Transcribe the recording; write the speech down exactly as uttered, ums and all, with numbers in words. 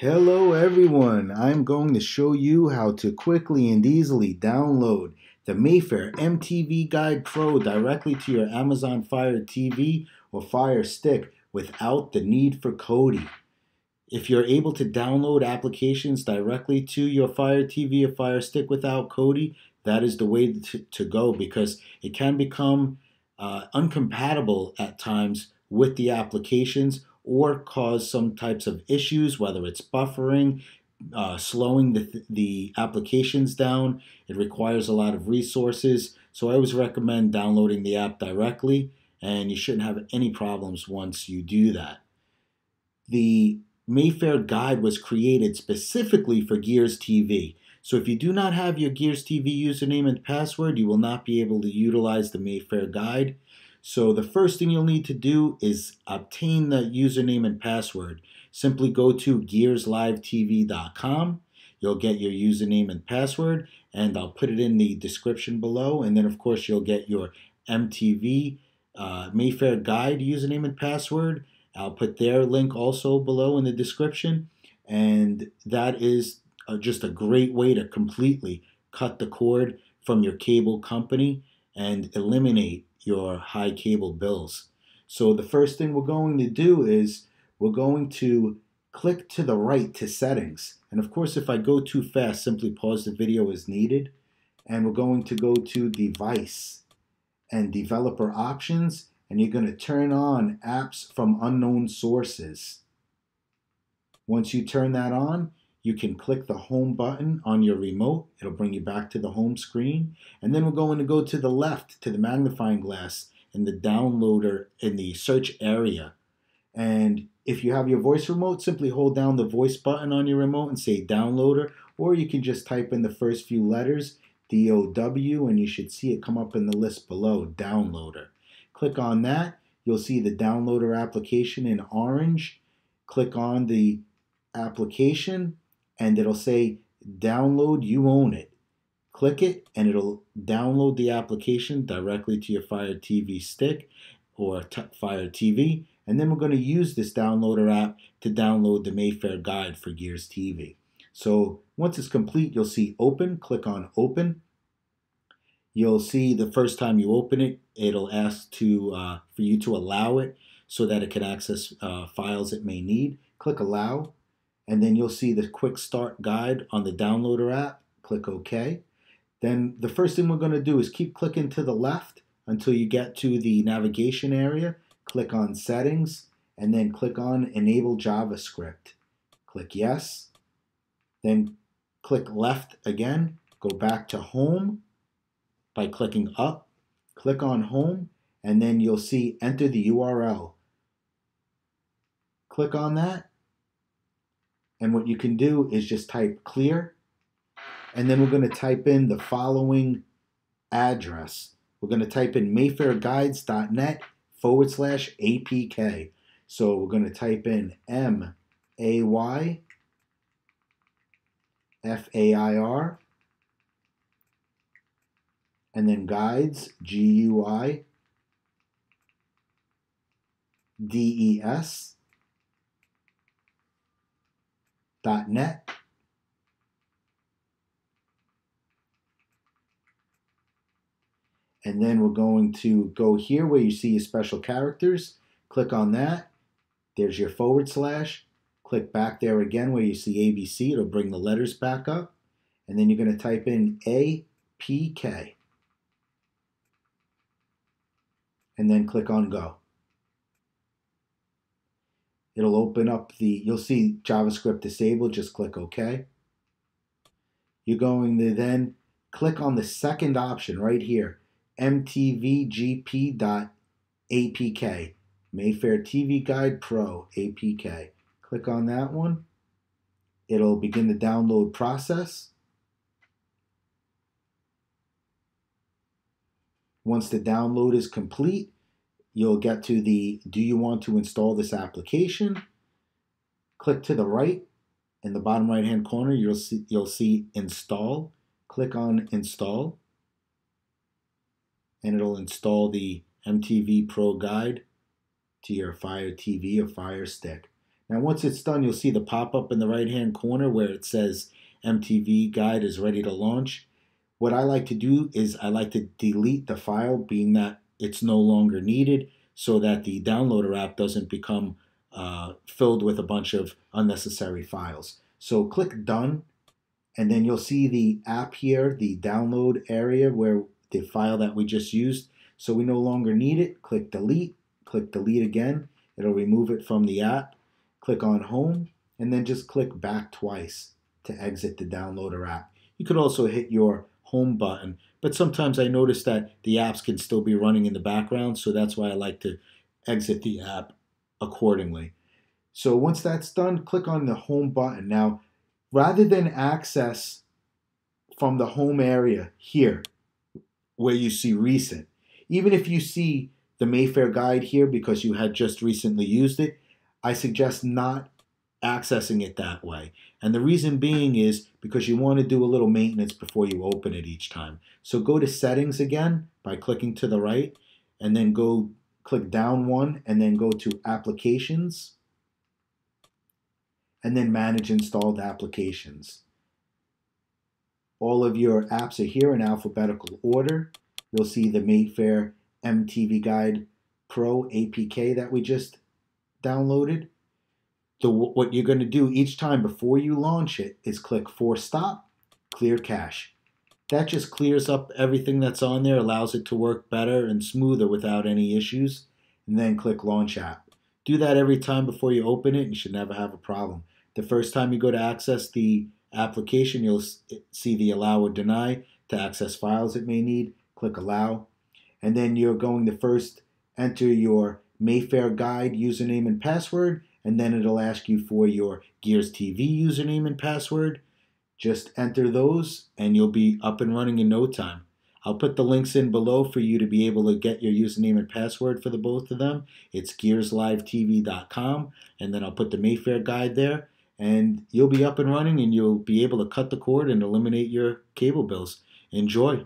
Hello everyone, I'm going to show you how to quickly and easily download the Mayfair M T V Guide Pro directly to your Amazon Fire T V or Fire Stick without the need for Kodi. If you're able to download applications directly to your Fire T V or Fire Stick without Kodi, that is the way to, to go because it can become uh, incompatible at times with the applications or cause some types of issues, whether it's buffering, uh, slowing the, th the applications down. It requires a lot of resources. So I always recommend downloading the app directly, and you shouldn't have any problems once you do that. The Mayfair Guide was created specifically for Gears T V. So if you do not have your Gears T V username and password, you will not be able to utilize the Mayfair Guide. So the first thing you'll need to do is obtain the username and password. Simply go to Gears Live T V dot com. You'll get your username and password, and I'll put it in the description below. And then, of course, you'll get your M T V uh, Mayfair Guide username and password. I'll put their link also below in the description. And that is just a great way to completely cut the cord from your cable company and eliminate your high cable bills. So the first thing we're going to do is we're going to click to the right to settings. And of course, if I go too fast, simply pause the video as needed. And we're going to go to device and developer options. And you're going to turn on apps from unknown sources. Once you turn that on, you can click the home button on your remote. It'll bring you back to the home screen. And then we're going to go to the left to the magnifying glass in the downloader in the search area. And if you have your voice remote, simply hold down the voice button on your remote and say downloader, or you can just type in the first few letters, D O W, and you should see it come up in the list below, downloader. Click on that. You'll see the downloader application in orange. Click on the application, and it'll say download, you own it. Click it and it'll download the application directly to your Fire T V Stick or Fire T V. And then we're going to use this downloader app to download the Mayfair Guide for Gears T V. So once it's complete, you'll see open. Click on open. You'll see the first time you open it, it'll ask to uh, for you to allow it so that it can access uh, files it may need. Click allow. And then you'll see the quick start guide on the downloader app. Click OK. Then the first thing we're going to do is keep clicking to the left until you get to the navigation area. Click on settings and then click on enable JavaScript. Click yes. Then click left again. Go back to home by clicking up. Click on home and then you'll see enter the U R L. Click on that. And what you can do is just type clear, and then we're going to type in the following address. We're going to type in Mayfair Guides dot net forward slash A P K. So we're going to type in M A Y F A I R, and then guides, G U I D E S. .net. And then we're going to go here where you see your special characters. Click on that. There's your forward slash. Click back there again where you see A B C. It'll bring the letters back up. And then you're going to type in A P K. And then click on go. It'll open up the, you'll see JavaScript disabled, just click OK. You're going to then click on the second option right here, M T V G P dot A P K, Mayfair T V Guide Pro A P K. Click on that one. It'll begin the download process. Once the download is complete, you'll get to the, do you want to install this application? Click to the right. In the bottom right-hand corner, you'll see, you'll see install. Click on install. And it'll install the M T V Pro Guide to your Fire T V or Fire Stick. Now once it's done, you'll see the pop-up in the right-hand corner where it says M T V Guide is ready to launch. What I like to do is I like to delete the file, being that it's no longer needed, so that the downloader app doesn't become uh, filled with a bunch of unnecessary files. So click Done, and then you'll see the app here, the download area where the file that we just used. So we no longer need it. Click Delete, click Delete again. It'll remove it from the app. Click on Home, and then just click back twice to exit the downloader app. You could also hit your Home button, but sometimes I notice that the apps can still be running in the background, so that's why I like to exit the app accordingly. So once that's done, click on the Home button. Now, rather than access from the home area here, where you see Recent, even if you see the Mayfair Guide here because you had just recently used it, I suggest not accessing it that way. And the reason being is because you want to do a little maintenance before you open it each time. So go to Settings again by clicking to the right, and then go click down one, and then go to Applications, and then Manage Installed Applications. All of your apps are here in alphabetical order. You'll see the Mayfair M T V Guide Pro A P K that we just downloaded. So what you're going to do each time before you launch it is click for stop, clear cache. That just clears up everything that's on there, allows it to work better and smoother without any issues, and then click launch app. Do that every time before you open it, and you should never have a problem. The first time you go to access the application, you'll see the allow or deny to access files it may need. Click allow, and then you're going to first enter your Mayfair Guide username and password, and then it'll ask you for your Gears T V username and password. Just enter those and you'll be up and running in no time. I'll put the links in below for you to be able to get your username and password for the both of them. It's Gears Live T V dot com, and then I'll put the Mayfair Guide there, and you'll be up and running, and you'll be able to cut the cord and eliminate your cable bills. Enjoy.